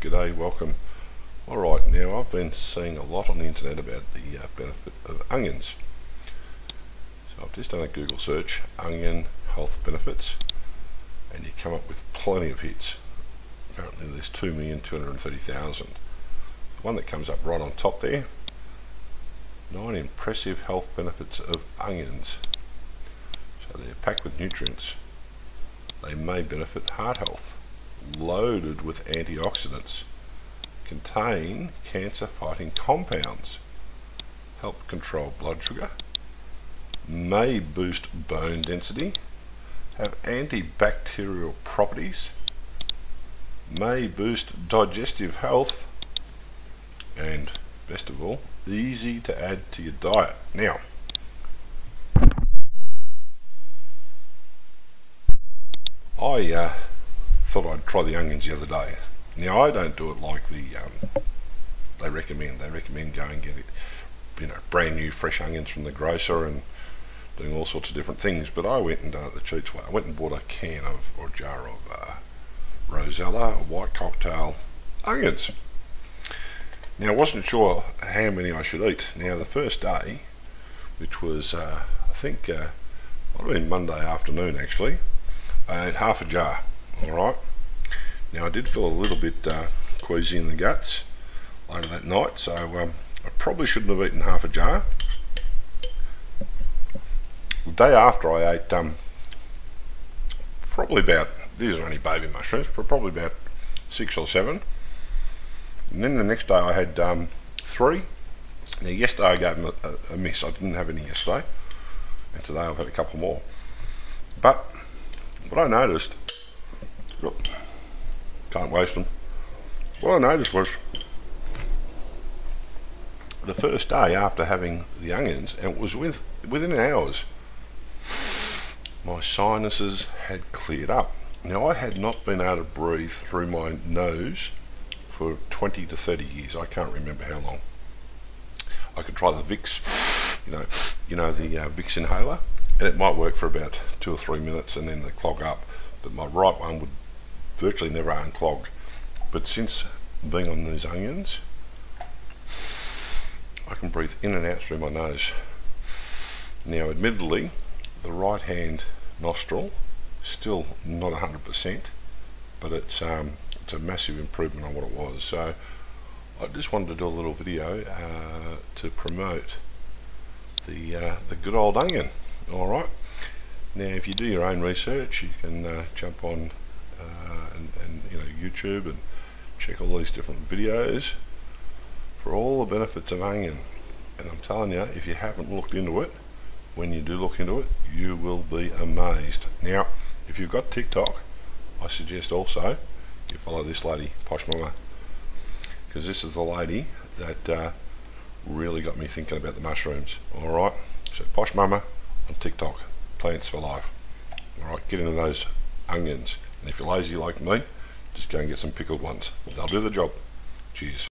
G'day, welcome. Alright, now I've been seeing a lot on the internet about the benefit of onions. So I've just done a Google search, onion health benefits, and you come up with plenty of hits. Apparently there's 2,230,000. The one that comes up right on top there, 9 impressive health benefits of onions. So they're packed with nutrients. They may benefit heart health. Loaded with antioxidants, contain cancer fighting compounds, help control blood sugar, may boost bone density, have antibacterial properties, may boost digestive health, and best of all, easy to add to your diet. Now, I thought I'd try the onions the other day. Now I don't do it like the they recommend going and get it, you know, brand new fresh onions from the grocer and doing all sorts of different things. But I went and done it the cheats way. I went and bought a can of or a jar of Rosella white cocktail onions. Now I wasn't sure how many I should eat. Now the first day, which was I think might have been Monday afternoon actually, I ate half a jar. Alright, now I did feel a little bit queasy in the guts later that night, so I probably shouldn't have eaten half a jar. The day after I ate probably about, these are only baby mushrooms, but probably about 6 or 7. And then the next day I had 3. Now yesterday I gave them a miss, I didn't have any yesterday. And today I've had a couple more. But what I noticed, can't waste them. What I noticed was the first day after having the onions, and it was within hours, my sinuses had cleared up. Now I had not been able to breathe through my nose for 20 to 30 years. I can't remember how long. I could try the Vicks, you know the Vicks inhaler, and it might work for about 2 or 3 minutes, and then they clog up. But my right one would virtually never unclog. But since being on these onions, I can breathe in and out through my nose. Now admittedly, the right hand nostril still not 100%, but it's a massive improvement on what it was. So I just wanted to do a little video to promote the good old onion. All right. Now, if you do your own research, you can jump on and you know, YouTube and check all these different videos for all the benefits of onion. And I'm telling you, if you haven't looked into it, when you do look into it, you will be amazed. Now, if you've got TikTok, I suggest also you follow this lady, Posh Mama, because this is the lady that really got me thinking about the mushrooms. All right, so Posh Mama on TikTok. Plants for life. Alright, get into those onions. And if you're lazy like me, just go and get some pickled ones. They'll do the job. Cheers.